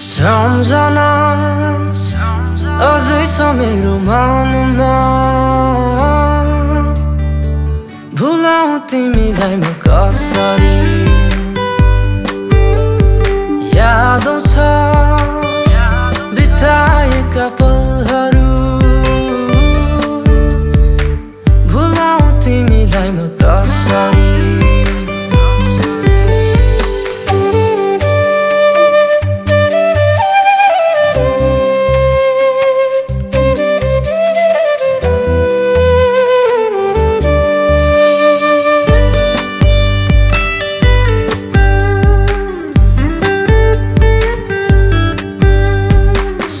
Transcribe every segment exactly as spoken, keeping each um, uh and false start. सम्झना अझै छ मेरो मनमा, भुलाऊ तिमीलाई म कसरी। याद आउँछ बिताएका पलहरू, भुलाऊ तिमीलाई म कसरी।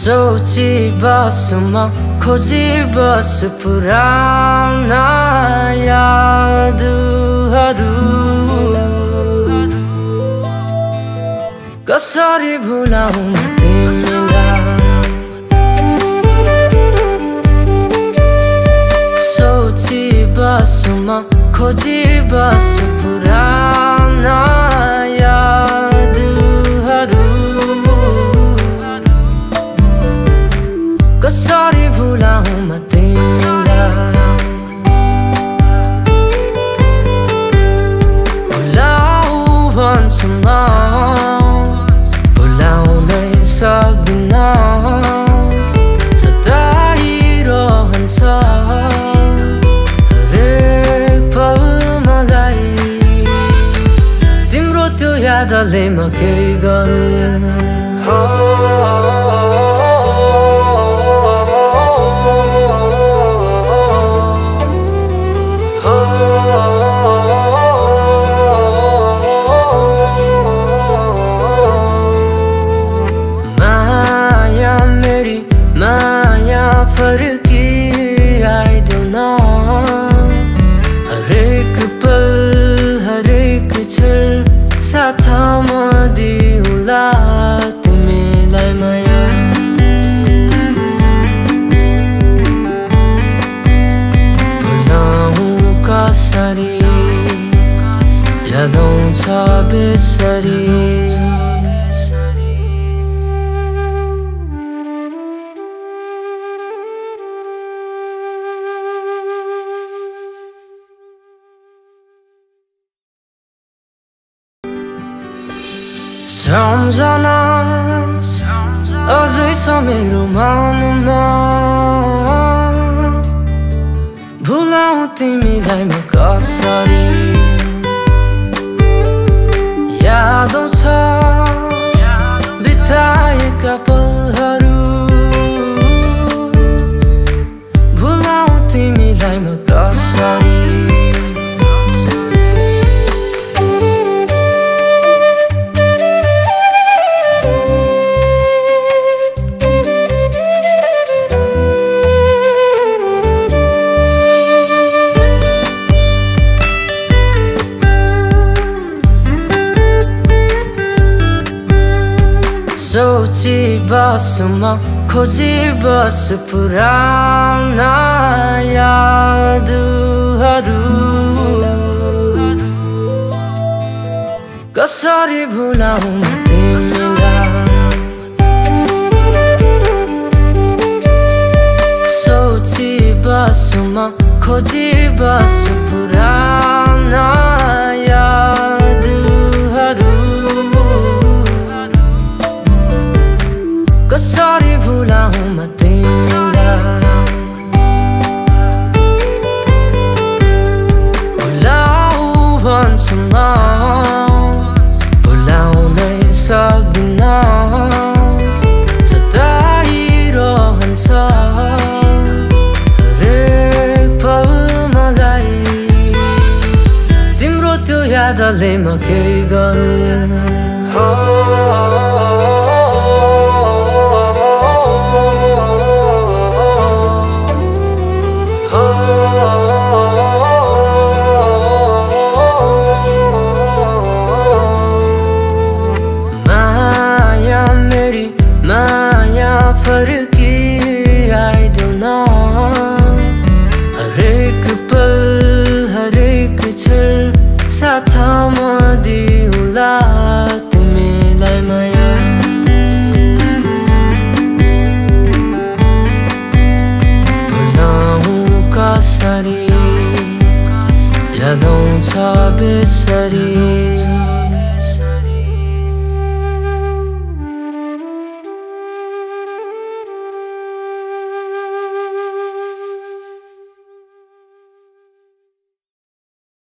सोची बस म खोजी बस पुराना यादहरू, कसरी भुलाऊ तिमीलाई। सोची बस म खोजी बस पुराना कसरी भुलाऊ म तिमीलाई। भुलाऊ भन्छु म भुलाउनै सक्दिन, सताइरहन्छ हरेक पल मलाई तिम्रो त्यो यादले। म के गर्नु बेसरी। सम्झना अझै छ मेरो मनमा, भुलाऊ तिमीलाई म कसरी। याद आउँछ बिताएका पलहरू, भुलाऊ तिमीलाई म कसरी। सोची बस म खोजी बस पुराना यादहरू, कसरी भुलाऊ